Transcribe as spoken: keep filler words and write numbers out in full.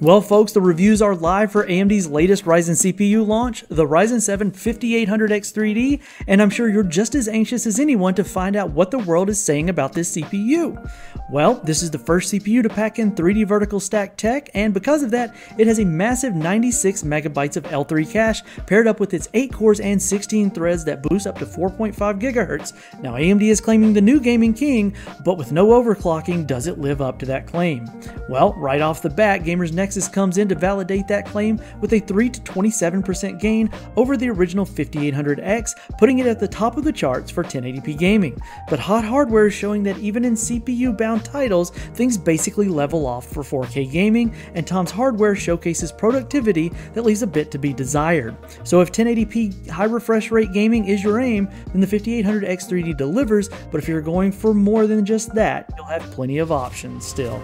Well folks, the reviews are live for A M D's latest Ryzen C P U launch, the Ryzen seven fifty-eight hundred X three D, and I'm sure you're just as anxious as anyone to find out what the world is saying about this C P U. Well, this is the first C P U to pack in three D vertical stack tech, and because of that, it has a massive ninety-six megabytes of L three cache paired up with its eight cores and sixteen threads that boost up to four point five gigahertz. Now A M D is claiming the new gaming king, but with no overclocking, does it live up to that claim? Well, right off the bat, Gamers Nexus Nexus comes in to validate that claim with a three to twenty-seven percent gain over the original fifty-eight hundred X, putting it at the top of the charts for ten eighty p gaming. But Hot Hardware is showing that even in C P U-bound titles, things basically level off for four K gaming, and Tom's Hardware showcases productivity that leaves a bit to be desired. So if ten eighty p high refresh rate gaming is your aim, then the fifty-eight hundred X three D delivers, but if you're going for more than just that, you'll have plenty of options still.